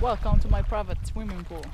Welcome to my private swimming pool.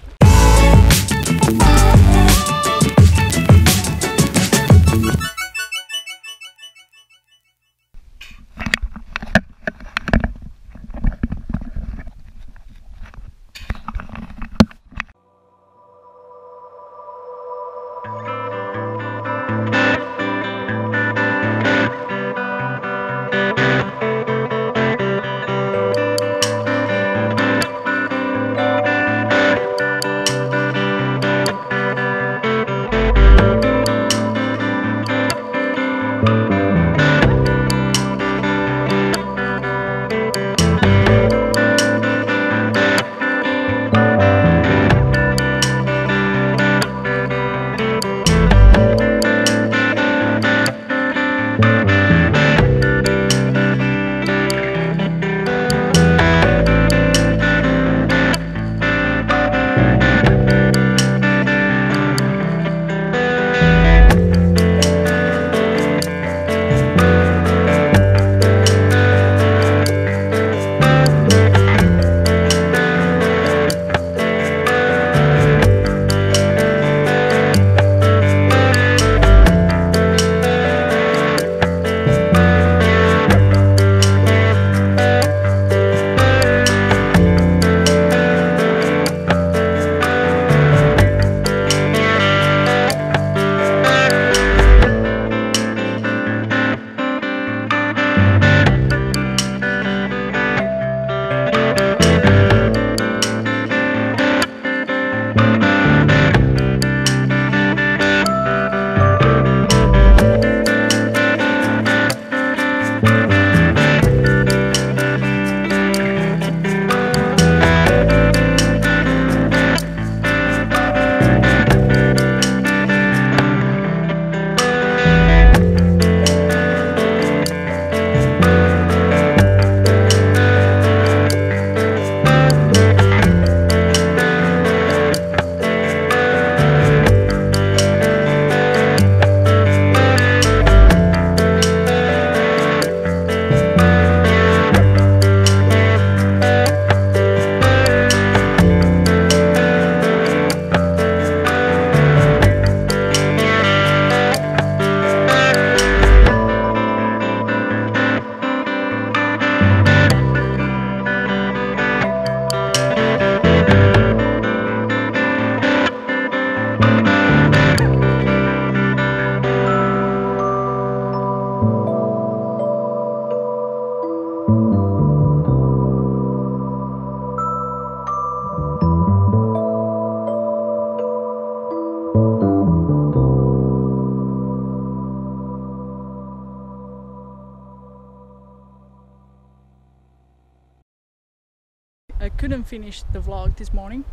I couldn't finish the vlog this morning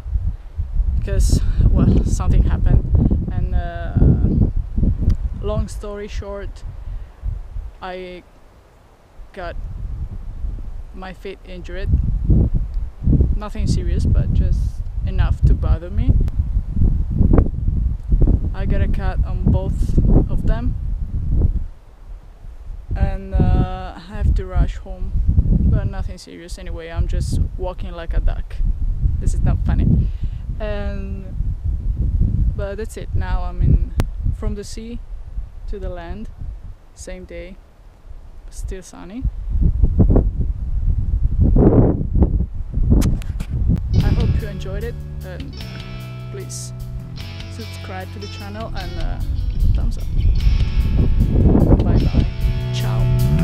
because, well, something happened, and long story short, I got my feet injured. Nothing serious, but just enough to bother me. I got a cut on both of them, and I have to rush home. But nothing serious anyway, I'm just walking like a duck. This is not funny. And but that's it. Now I'm in from the sea to the land, same day, still sunny. I hope you enjoyed it, and please subscribe to the channel and thumbs up. Bye bye. Ciao.